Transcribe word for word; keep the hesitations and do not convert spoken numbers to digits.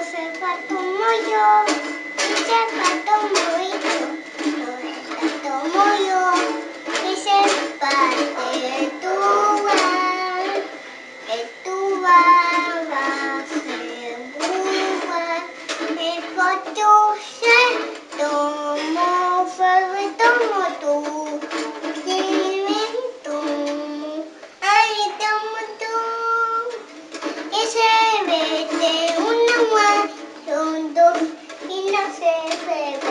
Se ve de una mano, dos y no se ve.